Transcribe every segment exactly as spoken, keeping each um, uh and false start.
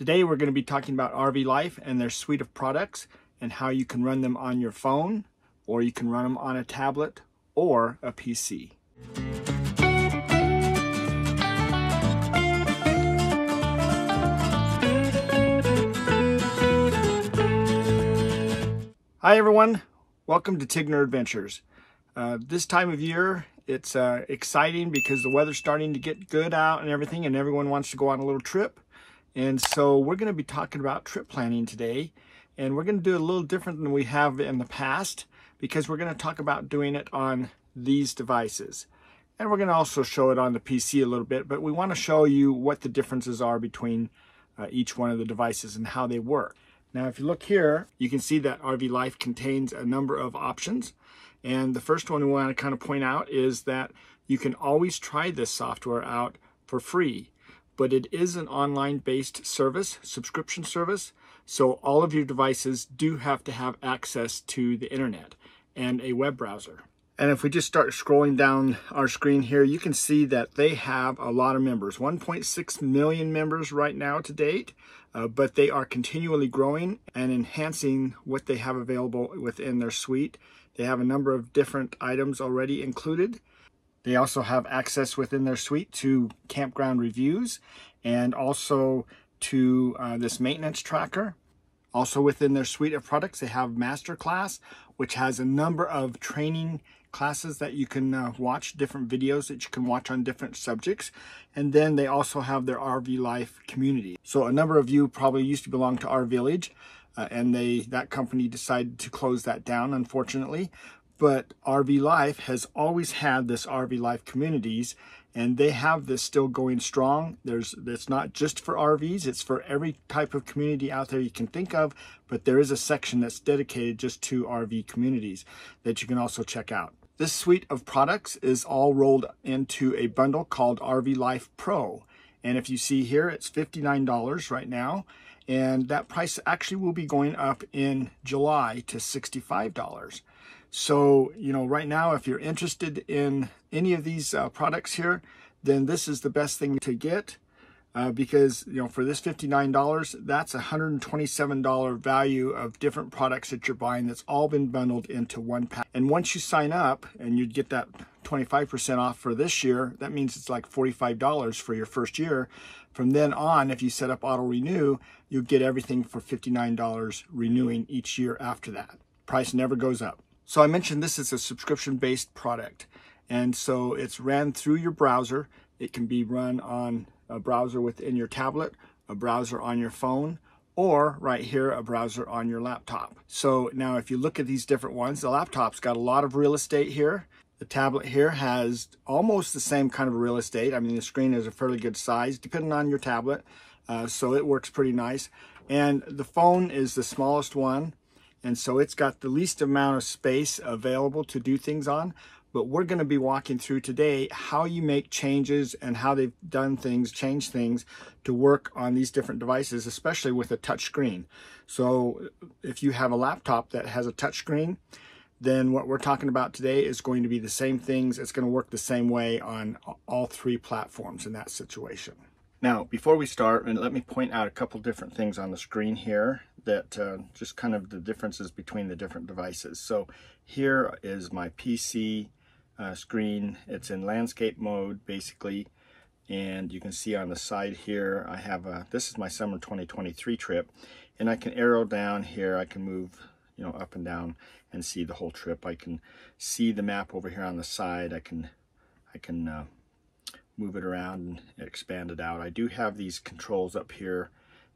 Today we're going to be talking about R V Life and their suite of products and how you can run them on your phone, or you can run them on a tablet or a P C. Hi everyone, welcome to Tigner Adventures. Uh, this time of year it's uh, exciting because the weather's starting to get good out and everything, and everyone wants to go on a little trip. And so we're going to be talking about trip planning today, and we're going to do it a little different than we have in the past because we're going to talk about doing it on these devices. And we're going to also show it on the P C a little bit, but we want to show you what the differences are between uh, each one of the devices and how they work. Now, if you look here, you can see that R V Life contains a number of options. And the first one we want to kind of point out is that you can always try this software out for free. But it is an online-based service, subscription service, so all of your devices do have to have access to the internet and a web browser. And if we just start scrolling down our screen here, you can see that they have a lot of members, one point six million members right now to date, uh, but they are continually growing and enhancing what they have available within their suite. They have a number of different items already included. They also have access within their suite to campground reviews and also to uh, this maintenance tracker. Also within their suite of products, they have Masterclass, which has a number of training classes that you can uh, watch, different videos that you can watch on different subjects. And then they also have their R V Life community. So a number of you probably used to belong to RVillage, uh, and they that company decided to close that down, unfortunately. But R V Life has always had this R V Life communities, and they have this still going strong. There's, it's not just for R Vs, it's for every type of community out there you can think of, but there is a section that's dedicated just to R V communities that you can also check out. This suite of products is all rolled into a bundle called R V Life Pro. And if you see here, it's fifty-nine dollars right now. And that price actually will be going up in July to sixty-five dollars. So, you know, right now, if you're interested in any of these uh, products here, then this is the best thing to get uh, because, you know, for this fifty-nine dollars, that's one hundred twenty-seven dollars value of different products that you're buying that's all been bundled into one pack. And once you sign up and you get that twenty-five percent off for this year, that means it's like forty-five dollars for your first year. From then on, if you set up auto renew, you'll get everything for fifty-nine dollars renewing each year after that. Price never goes up. So I mentioned this is a subscription-based product, and so it's ran through your browser. It can be run on a browser within your tablet, a browser on your phone, or right here, a browser on your laptop. So now if you look at these different ones, the laptop's got a lot of real estate here. The tablet here has almost the same kind of real estate. I mean, the screen is a fairly good size, depending on your tablet, uh, so it works pretty nice. And the phone is the smallest one. And so it's got the least amount of space available to do things on, but we're going to be walking through today how you make changes and how they've done things, changed things to work on these different devices, especially with a touch screen. So if you have a laptop that has a touch screen, then what we're talking about today is going to be the same things. It's going to work the same way on all three platforms in that situation. Now, before we start, and let me point out a couple different things on the screen here that uh, just kind of the differences between the different devices. So here is my P C uh, screen. It's in landscape mode, basically. And you can see on the side here, I have a, this is my summer twenty twenty-three trip. And I can arrow down here. I can move, you know, up and down and see the whole trip. I can see the map over here on the side. I can, I can, uh, move it around and expand it out. I do have these controls up here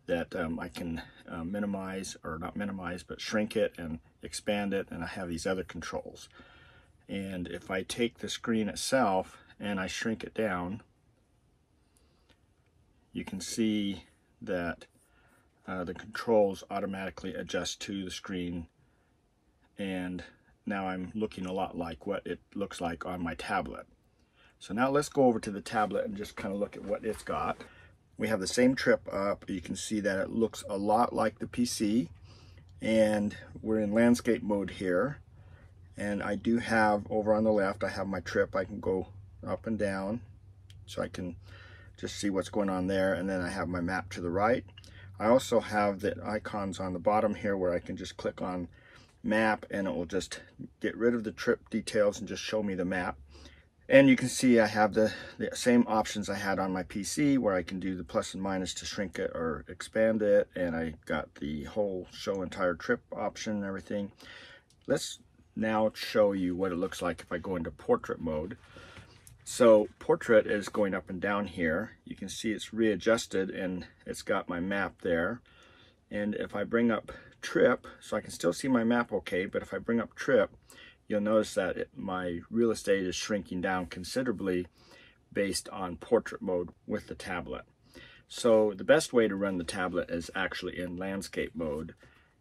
that um, I can uh, minimize, or not minimize, but shrink it and expand it, and I have these other controls. And if I take the screen itself and I shrink it down, you can see that uh, the controls automatically adjust to the screen, and now I'm looking a lot like what it looks like on my tablet. So now let's go over to the tablet and just kind of look at what it's got. We have the same trip up. You can see that it looks a lot like the P C, and we're in landscape mode here. And I do have over on the left, I have my trip. I can go up and down so I can just see what's going on there. And then I have my map to the right. I also have the icons on the bottom here where I can just click on map and it will just get rid of the trip details and just show me the map. And you can see I have the, the same options I had on my P C, where I can do the plus and minus to shrink it or expand it. And I got the whole show entire trip option and everything. Let's now show you what it looks like if I go into portrait mode. So portrait is going up and down here. You can see it's readjusted and it's got my map there. And if I bring up trip, so I can still see my map okay, but if I bring up trip, you'll notice that it, my real estate is shrinking down considerably based on portrait mode with the tablet. So the best way to run the tablet is actually in landscape mode,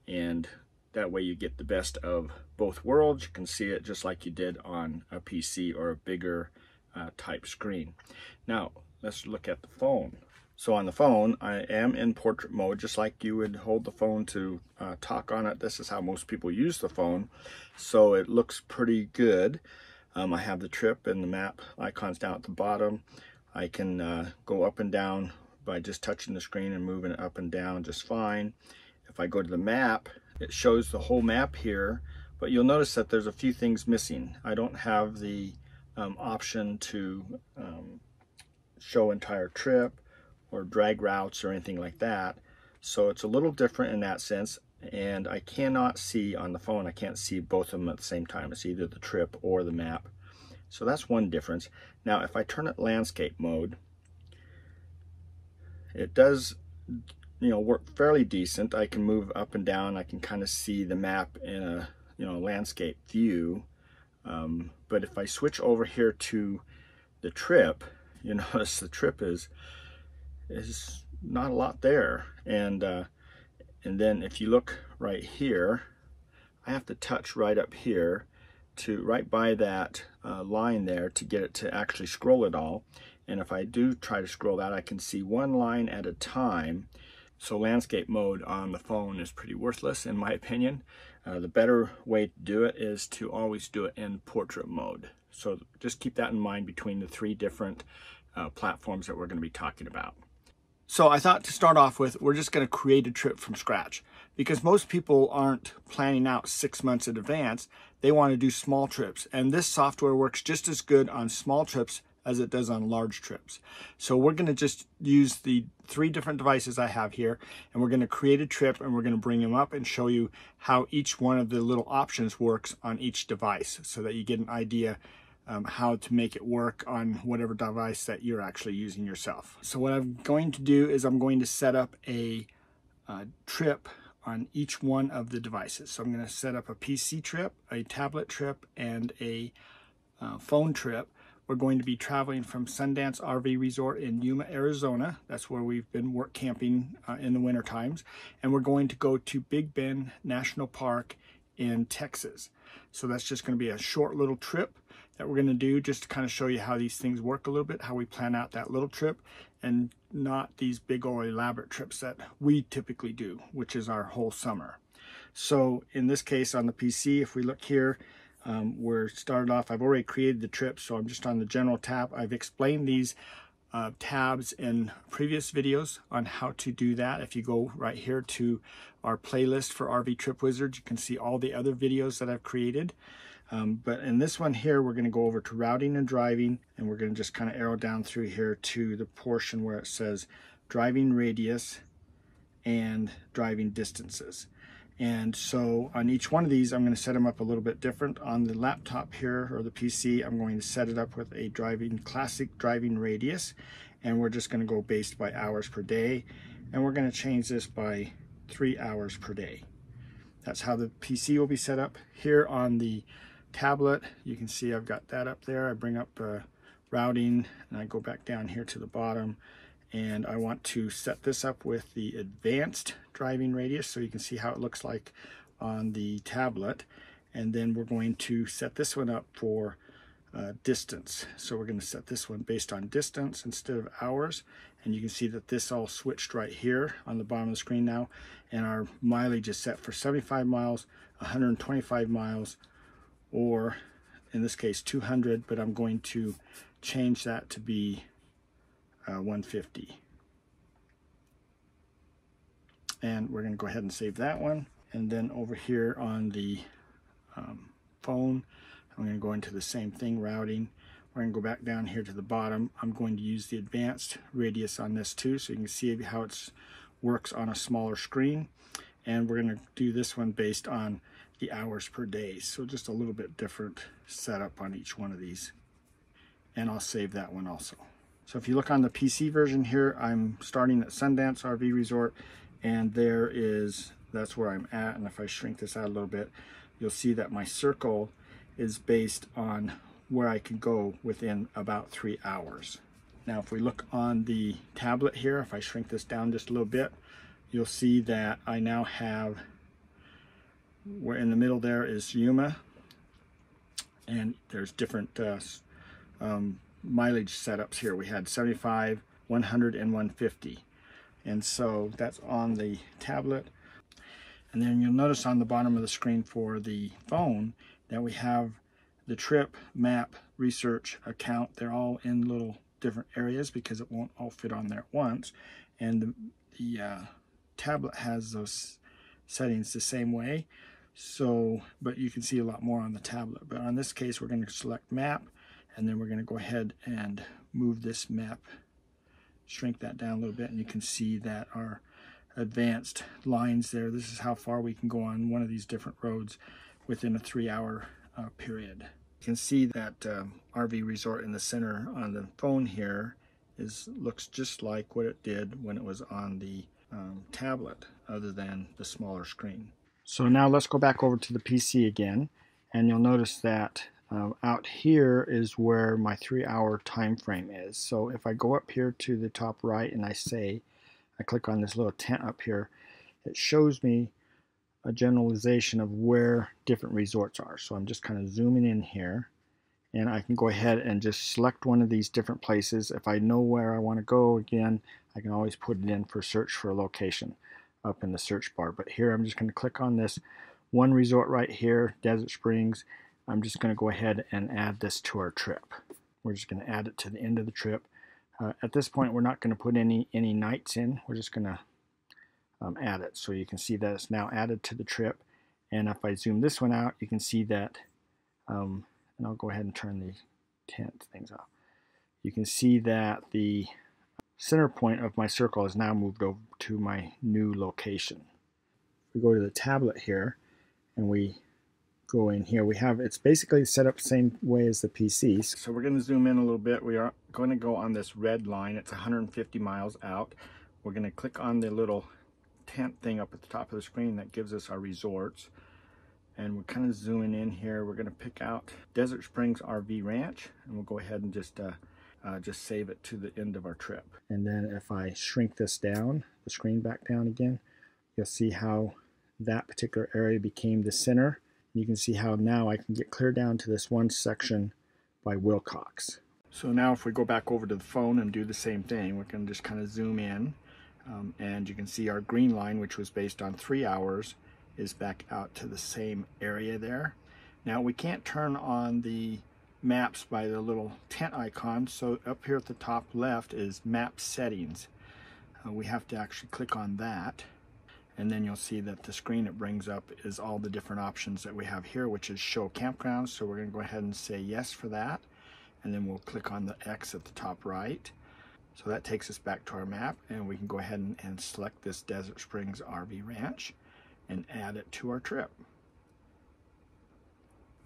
and that way you get the best of both worlds. You can see it just like you did on a P C or a bigger uh, type screen. Now let's look at the phone. So on the phone, I am in portrait mode, just like you would hold the phone to uh, talk on it. This is how most people use the phone. So it looks pretty good. Um, I have the trip and the map icons down at the bottom. I can uh, go up and down by just touching the screen and moving it up and down just fine. If I go to the map, it shows the whole map here, but you'll notice that there's a few things missing. I don't have the um, option to um, show entire trip, or drag routes or anything like that. So it's a little different in that sense, and I cannot see on the phone, I can't see both of them at the same time. It's either the trip or the map. So that's one difference. Now, if I turn it landscape mode, it does, you know, work fairly decent. I can move up and down. I can kind of see the map in a, you know, landscape view. Um, but if I switch over here to the trip, you notice the trip is, is not a lot there. And uh, and then if you look right here, I have to touch right up here to right by that uh, line there to get it to actually scroll it all. And if I do try to scroll that, I can see one line at a time. So landscape mode on the phone is pretty worthless in my opinion. Uh, the better way to do it is to always do it in portrait mode. So just keep that in mind between the three different uh, platforms that we're going to be talking about. So I thought to start off with, we're just going to create a trip from scratch, because most people aren't planning out six months in advance. They want to do small trips, and this software works just as good on small trips as it does on large trips. So we're going to just use the three different devices I have here, and we're going to create a trip, and we're going to bring them up and show you how each one of the little options works on each device so that you get an idea Um, how to make it work on whatever device that you're actually using yourself. So what I'm going to do is I'm going to set up a uh, trip on each one of the devices. So I'm going to set up a P C trip, a tablet trip, and a uh, phone trip. We're going to be traveling from Sundance R V Resort in Yuma, Arizona. That's where we've been work camping uh, in the winter times. And we're going to go to Big Bend National Park in Texas. So that's just going to be a short little trip that we're going to do just to kind of show you how these things work a little bit, how we plan out that little trip, and not these big old elaborate trips that we typically do, which is our whole summer. So in this case on the P C, if we look here, um, we're started off, I've already created the trip, so I'm just on the general tab. I've explained these uh, tabs in previous videos on how to do that. If you go right here to our playlist for R V Trip Wizard, you can see all the other videos that I've created. Um, but in this one here, we're going to go over to routing and driving, and we're going to just kind of arrow down through here to the portion where it says driving radius and driving distances. And so on each one of these, I'm going to set them up a little bit different. On the laptop here, or the P C, I'm going to set it up with a driving classic driving radius, and we're just going to go based by hours per day, and we're going to change this by three hours per day. That's how the P C will be set up. Here on the tablet, you can see I've got that up there. I bring up uh, routing, and I go back down here to the bottom, and I want to set this up with the advanced driving radius, so you can see how it looks like on the tablet. And then we're going to set this one up for uh, distance. So we're going to set this one based on distance instead of hours, and you can see that this all switched right here on the bottom of the screen now, and our mileage is set for seventy-five miles, one hundred twenty-five miles, or in this case two hundred, but I'm going to change that to be uh, one hundred fifty. and we're going to go ahead and save that one. And then over here on the um, phone, I'm going to go into the same thing, routing. We're going to go back down here to the bottom. I'm going to use the advanced radius on this too, so you can see how it works on a smaller screen. And we're going to do this one based on the hours per day. So just a little bit different setup on each one of these. And I'll save that one also. So if you look on the P C version here, I'm starting at Sundance R V Resort, and there is, that's where I'm at. And if I shrink this out a little bit, you'll see that my circle is based on where I can go within about three hours. Now, if we look on the tablet here, if I shrink this down just a little bit, you'll see that I now have, where in the middle there is Yuma, and there's different uh, um, mileage setups here. We had seventy-five, one hundred, and one fifty. And so that's on the tablet. And then you'll notice on the bottom of the screen for the phone that we have the trip, map, research, account. They're all in little different areas because it won't all fit on there at once. And the, the uh, tablet has those settings the same way. So, but you can see a lot more on the tablet. But on this case, we're going to select map, and then we're going to go ahead and move this map, shrink that down a little bit, and you can see that our advanced lines there. This is how far we can go on one of these different roads within a three-hour uh, period. You can see that um, R V Resort in the center on the phone here is looks just like what it did when it was on the um, tablet, other than the smaller screen. So now let's go back over to the P C again, and you'll notice that Um, out here is where my three-hour time frame is. So if I go up here to the top right and I say, I click on this little tent up here, it shows me a generalization of where different resorts are. So I'm just kind of zooming in here, and I can go ahead and just select one of these different places. If I know where I want to go again, I can always put it in for search for a location up in the search bar. But here I'm just going to click on this one resort right here, Desert Springs. I'm just going to go ahead and add this to our trip. We're just going to add it to the end of the trip. Uh, at this point, we're not going to put any any nights in. We're just going to um, add it. So you can see that it's now added to the trip. And if I zoom this one out, you can see that, um, and I'll go ahead and turn these tent things off. You can see that the center point of my circle is now moved over to my new location. If we go to the tablet here, and we go in here, we have, it's basically set up the same way as the P C. So we're going to zoom in a little bit. We are going to go on this red line. It's one hundred fifty miles out. We're going to click on the little tent thing up at the top of the screen that gives us our resorts, and we're kind of zooming in here. We're going to pick out Desert Springs R V Ranch, and we'll go ahead and just uh, uh, just save it to the end of our trip. And then if I shrink this down, the screen back down again, you'll see how that particular area became the center. You can see how now I can get clear down to this one section by Willcox. So now if we go back over to the phone and do the same thing, we can just kind of zoom in, um, and you can see our green line, which was based on three hours, is back out to the same area there. Now we can't turn on the maps by the little tent icon, so up here at the top left is map settings. Uh, we have to actually click on that. And then you'll see that the screen it brings up is all the different options that we have here, which is show campgrounds. So we're going to go ahead and say yes for that. And then we'll click on the X at the top right. So that takes us back to our map, and we can go ahead and, and select this Desert Springs R V Ranch and add it to our trip.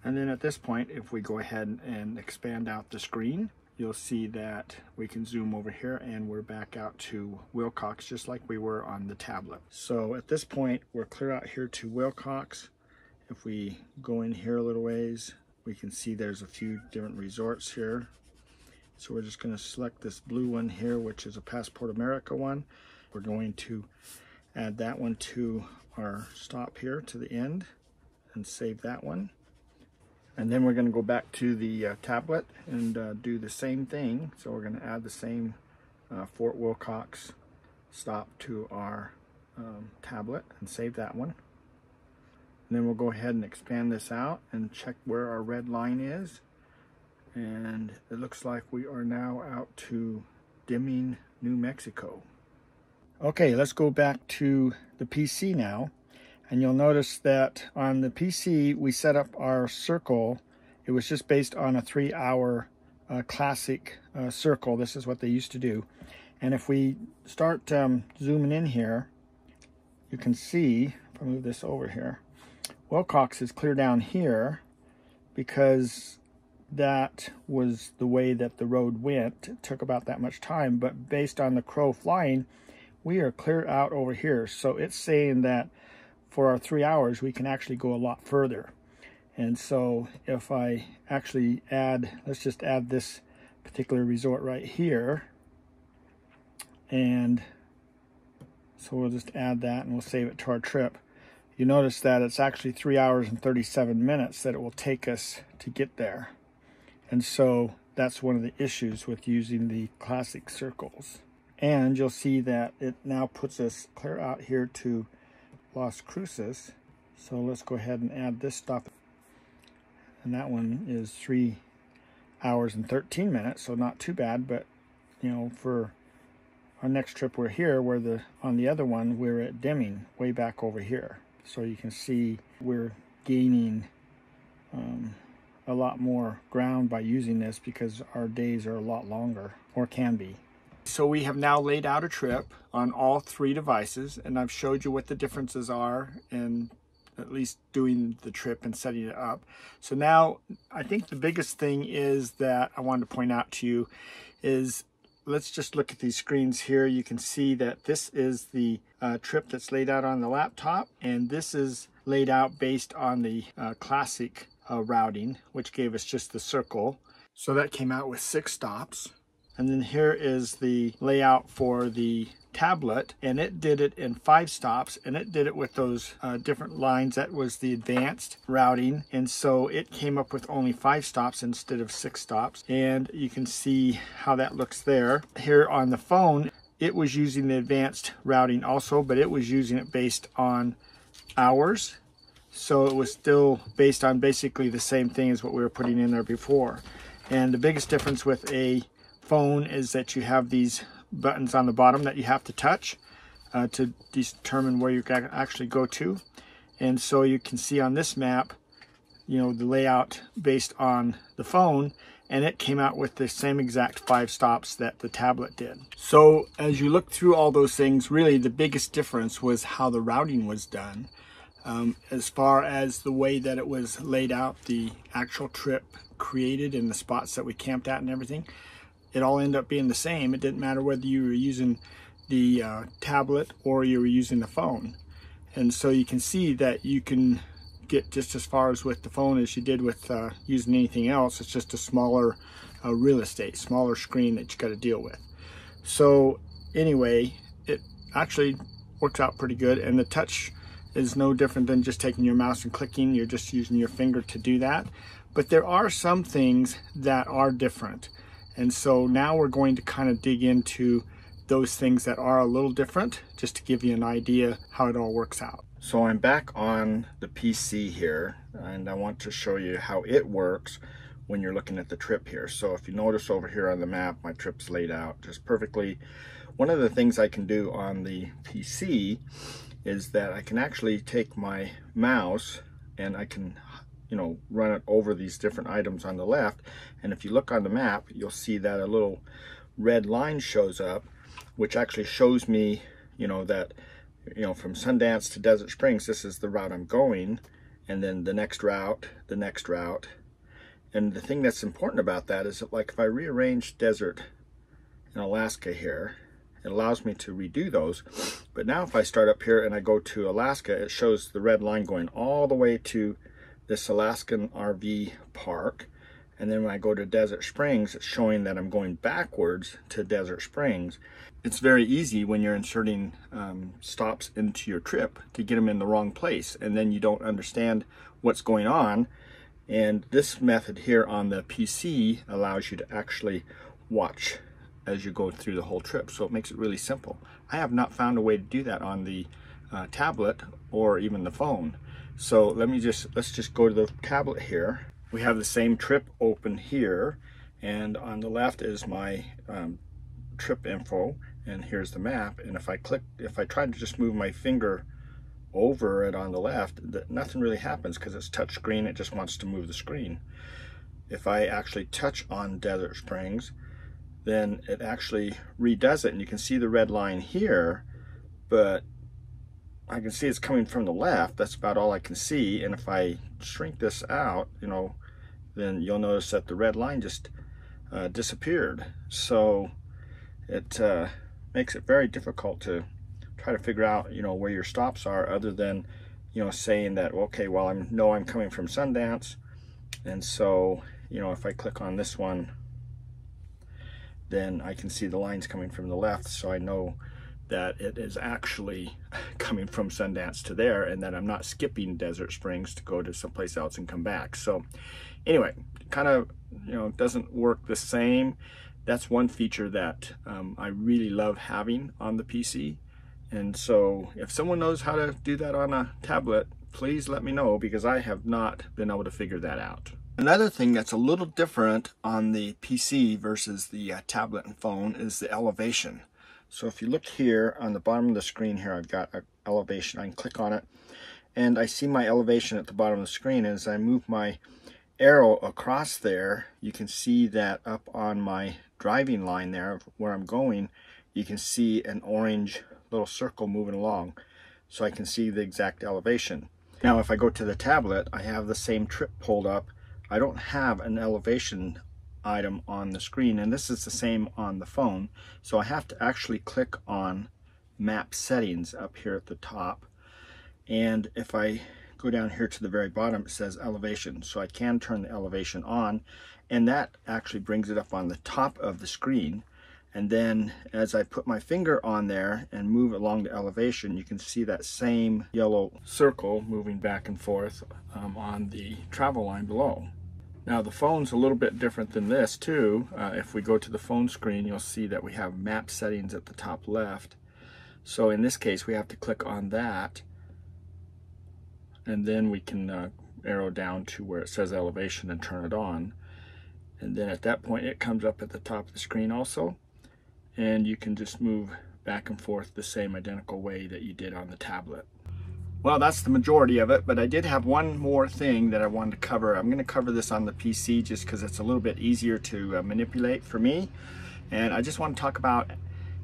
And then at this point, if we go ahead and expand out the screen, you'll see that we can zoom over here, and we're back out to Willcox, just like we were on the tablet. So at this point, we're clear out here to Willcox. If we go in here a little ways, we can see there's a few different resorts here. So we're just going to select this blue one here, which is a Passport America one. We're going to add that one to our stop here to the end and save that one. And then we're going to go back to the uh, tablet and uh, do the same thing. So we're going to add the same uh, Fort Willcox stop to our um, tablet and save that one. And then we'll go ahead and expand this out and check where our red line is. And it looks like we are now out to Deming, New Mexico. Okay, let's go back to the P C now. And you'll notice that on the P C, we set up our circle. It was just based on a three hour uh, classic uh, circle. This is what they used to do. And if we start um, zooming in here, you can see, if I move this over here, Willcox is clear down here because that was the way that the road went. It took about that much time, but based on the crow flying, we are clear out over here. So it's saying that for our three hours, we can actually go a lot further. And so if I actually add, let's just add this particular resort right here. And so we'll just add that and we'll save it to our trip. You notice that it's actually three hours and thirty-seven minutes that it will take us to get there. And so that's one of the issues with using the classic circles. And you'll see that it now puts us clear out here to Las Cruces. So let's go ahead and add this stop. And that one is three hours and thirteen minutes, so not too bad, but you know, for our next trip we're here, where the on the other one we're at Deming, way back over here. So you can see we're gaining um, a lot more ground by using this because our days are a lot longer, or can be. So we have now laid out a trip on all three devices, and I've showed you what the differences are in at least doing the trip and setting it up. So now I think the biggest thing is that I wanted to point out to you is, let's just look at these screens here. You can see that this is the uh, trip that's laid out on the laptop, and this is laid out based on the uh, classic uh, routing, which gave us just the circle. So that came out with six stops. And then here is the layout for the tablet, and it did it in five stops, and it did it with those uh, different lines. That was the advanced routing, and so it came up with only five stops instead of six stops. And you can see how that looks there. Here on the phone, it was using the advanced routing also, but it was using it based on hours. So it was still based on basically the same thing as what we were putting in there before. And the biggest difference with a phone is that you have these buttons on the bottom that you have to touch uh, to determine where you can actually go to. And so you can see on this map, you know, the layout based on the phone, and it came out with the same exact five stops that the tablet did. So as you look through all those things, really the biggest difference was how the routing was done. Um, as far as the way that it was laid out, the actual trip created and the spots that we camped at and everything, it all ended up being the same. It didn't matter whether you were using the uh, tablet or you were using the phone. And so you can see that you can get just as far as with the phone as you did with uh, using anything else. It's just a smaller uh, real estate, smaller screen that you got to deal with. So anyway, it actually works out pretty good. And the touch is no different than just taking your mouse and clicking. You're just using your finger to do that. But there are some things that are different. And so now we're going to kind of dig into those things that are a little different, just to give you an idea how it all works out. So I'm back on the P C here, and I want to show you how it works when you're looking at the trip here. So if you notice over here on the map, my trip's laid out just perfectly. One of the things I can do on the P C is that I can actually take my mouse and I can, you know, run it over these different items on the left. And if you look on the map, you'll see that a little red line shows up, which actually shows me, you know, that, you know, from Sundance to Desert Springs, this is the route I'm going, and then the next route, the next route. And the thing that's important about that is that, like, if I rearrange Desert in Alaska here, it allows me to redo those. But now if I start up here and I go to Alaska, it shows the red line going all the way to this Alaskan R V park. And then when I go to Desert Springs, it's showing that I'm going backwards to Desert Springs. It's very easy when you're inserting um, stops into your trip to get them in the wrong place, and then you don't understand what's going on. And this method here on the P C allows you to actually watch as you go through the whole trip. So it makes it really simple. I have not found a way to do that on the uh, tablet or even the phone. So let me just, let's just go to the tablet here. We have the same trip open here, and on the left is my um, trip info, and here's the map. And if I click, if I try to just move my finger over it on the left, that nothing really happens because it's touch screen. It just wants to move the screen. If I actually touch on Desert Springs, then it actually redoes it, and you can see the red line here, but I can see it's coming from the left. That's about all I can see. And if I shrink this out, you know, then you'll notice that the red line just uh, disappeared. So it uh, makes it very difficult to try to figure out, you know, where your stops are, other than, you know, saying that, okay, well, I know I'm coming from Sundance. And so, you know, if I click on this one, then I can see the lines coming from the left. So I know that it is actually coming from Sundance to there, and that I'm not skipping Desert Springs to go to someplace else and come back. So anyway, kind of, you know, doesn't work the same. That's one feature that um, I really love having on the P C. And so if someone knows how to do that on a tablet, please let me know, because I have not been able to figure that out. Another thing that's a little different on the P C versus the uh, tablet and phone is the elevation. So if you look here on the bottom of the screen here, I've got an elevation. I can click on it and I see my elevation at the bottom of the screen. As I move my arrow across there, you can see that up on my driving line there of where I'm going, you can see an orange little circle moving along. So I can see the exact elevation. Now, if I go to the tablet, I have the same trip pulled up. I don't have an elevation item on the screen, and this is the same on the phone. So I have to actually click on map settings up here at the top, and if I go down here to the very bottom, it says elevation. So I can turn the elevation on, and that actually brings it up on the top of the screen. And then as I put my finger on there and move along the elevation, you can see that same yellow circle moving back and forth um, on the travel line below. Now the phone's a little bit different than this too. Uh, if we go to the phone screen, you'll see that we have map settings at the top left. So in this case, we have to click on that, and then we can uh, arrow down to where it says elevation and turn it on. And then at that point, it comes up at the top of the screen also. And you can just move back and forth the same identical way that you did on the tablet. Well, that's the majority of it, but I did have one more thing that I wanted to cover. I'm going to cover this on the P C just because it's a little bit easier to uh, manipulate for me. And I just want to talk about,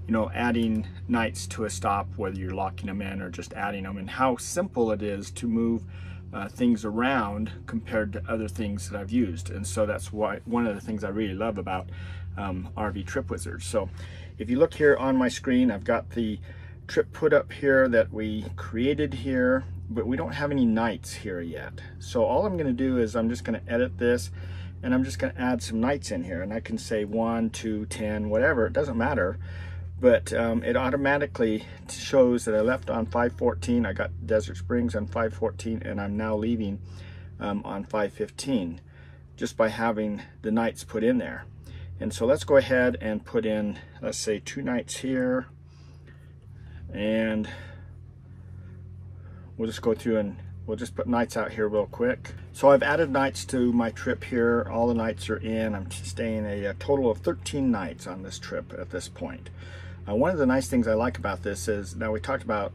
you know, adding nights to a stop, whether you're locking them in or just adding them, and how simple it is to move uh, things around compared to other things that I've used. And so that's why one of the things I really love about um, R V Trip Wizard. So if you look here on my screen, I've got the trip put up here that we created here, but we don't have any nights here yet. So all I'm going to do is I'm just going to edit this, and I'm just going to add some nights in here, and I can say one, two, ten, whatever, it doesn't matter. But um, it automatically shows that I left on five fourteen, I got Desert Springs on five fourteen, and I'm now leaving um, on five fifteen, just by having the nights put in there. And so let's go ahead and put in, let's say, two nights here, and we'll just go through and we'll just put nights out here real quick. So I've added nights to my trip here. All the nights are in. I'm staying a, a total of thirteen nights on this trip at this point. Uh, one of the nice things I like about this is, now we talked about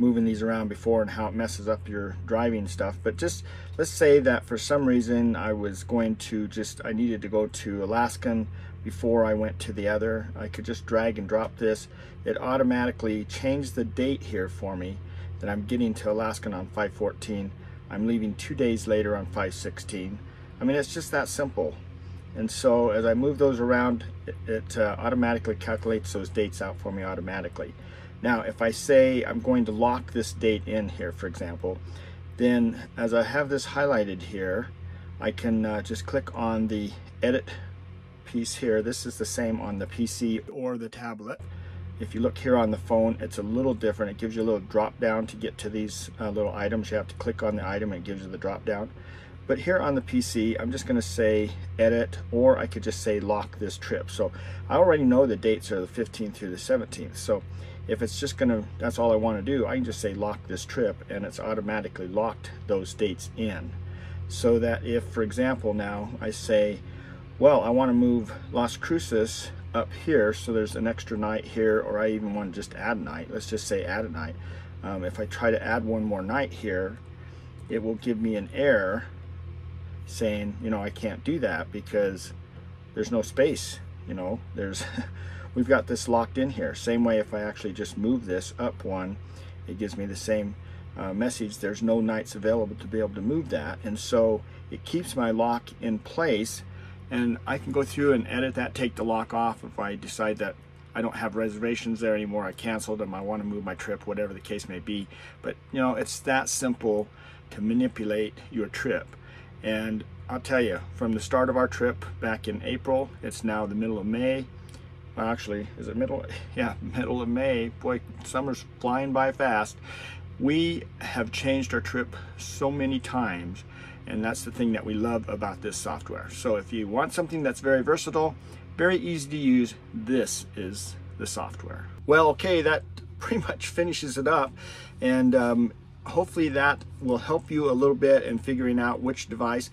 moving these around before and how it messes up your driving stuff, but just let's say that for some reason I was going to just, I needed to go to Alaskan before I went to the other. I could just drag and drop this. It automatically changed the date here for me that I'm getting to Alaskan on five fourteen. I'm leaving two days later on five sixteen. I mean, it's just that simple. And so as I move those around, it, it uh, automatically calculates those dates out for me automatically. Now, if I say I'm going to lock this date in here, for example, then as I have this highlighted here, I can uh, just click on the edit piece here. This is the same on the P C or the tablet. If you look here on the phone, it's a little different. It gives you a little drop down to get to these uh, little items. You have to click on the item and it gives you the drop down. But here on the P C, I'm just gonna say edit, or I could just say lock this trip. So I already know the dates are the fifteenth through the seventeenth. So if it's just gonna, that's all I wanna do, I can just say lock this trip, and it's automatically locked those dates in. So that if, for example, now I say, well, I wanna move Las Cruces up here, so there's an extra night here, or I even want to just add a night. Let's just say add a night. Um, if I try to add one more night here, it will give me an error saying, you know, I can't do that because there's no space. You know, there's we've got this locked in here. Same way, if I actually just move this up one, it gives me the same uh, message. There's no nights available to be able to move that, and so it keeps my lock in place. And I can go through and edit that, take the lock off if I decide that I don't have reservations there anymore, I canceled them, I want to move my trip, whatever the case may be. But you know, it's that simple to manipulate your trip. And I'll tell you, from the start of our trip back in April, it's now the middle of May. Well, actually, is it middle? Yeah, middle of May. Boy, summer's flying by fast. We have changed our trip so many times, and that's the thing that we love about this software. So if you want something that's very versatile, very easy to use, this is the software. Well, okay, that pretty much finishes it up. And um, hopefully that will help you a little bit in figuring out which device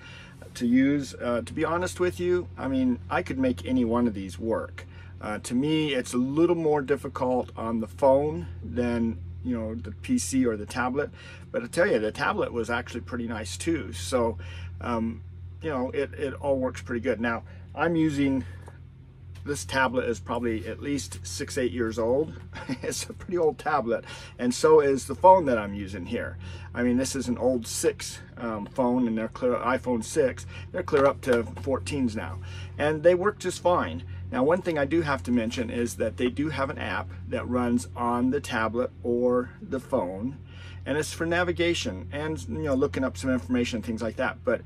to use. Uh, to be honest with you, I mean, I could make any one of these work. Uh, to me, it's a little more difficult on the phone than you know, the P C or the tablet. But I tell you, the tablet was actually pretty nice too. So, um, you know, it, it all works pretty good. Now, I'm using, this tablet is probably at least six, eight years old. It's a pretty old tablet. And so is the phone that I'm using here. I mean, this is an old six um, phone, and they're clear, iPhone six. They're clear up to fourteens now. And they work just fine. Now, one thing I do have to mention is that they do have an app that runs on the tablet or the phone, and it's for navigation and, you know, looking up some information, things like that. But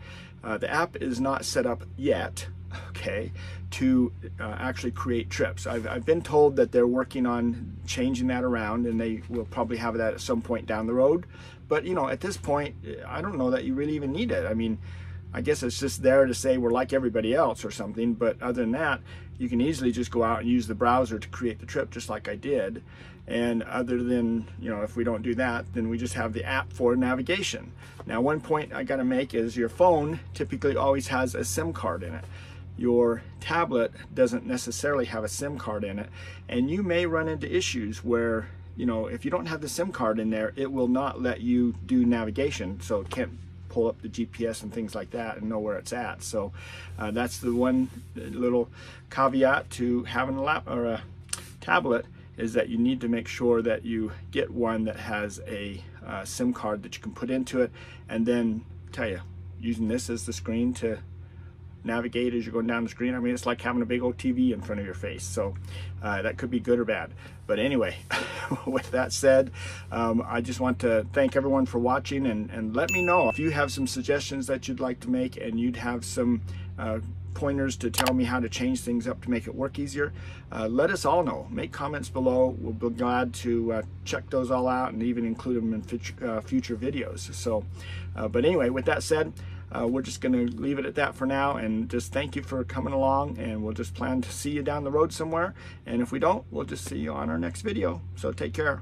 uh, the app is not set up yet, okay, to uh, actually create trips. I've, I've been told that they're working on changing that around, and they will probably have that at some point down the road. But, you know, at this point, I don't know that you really even need it. I mean, I guess it's just there to say we're like everybody else or something, but other than that, you can easily just go out and use the browser to create the trip just like I did. And other than, you know, if we don't do that, then we just have the app for navigation. Now, one point I gotta make is your phone typically always has a SIM card in it. Your tablet doesn't necessarily have a SIM card in it, and you may run into issues where, you know, if you don't have the SIM card in there, it will not let you do navigation, so it can't pull up the G P S and things like that and know where it's at. So uh, that's the one little caveat to having a lap or a tablet, is that you need to make sure that you get one that has a uh, SIM card that you can put into it. And then I tell you, using this as the screen to navigate as you're going down the screen, I mean, it's like having a big old T V in front of your face. So uh, that could be good or bad. But anyway, with that said, um, I just want to thank everyone for watching, and, and let me know if you have some suggestions that you'd like to make, and you'd have some uh, pointers to tell me how to change things up to make it work easier. Uh, let us all know. Make comments below. We'll be glad to uh, check those all out and even include them in future, uh, future videos. So, uh, but anyway, with that said, Uh, we're just going to leave it at that for now, and just thank you for coming along, and we'll just plan to see you down the road somewhere. And if we don't, we'll just see you on our next video. So take care.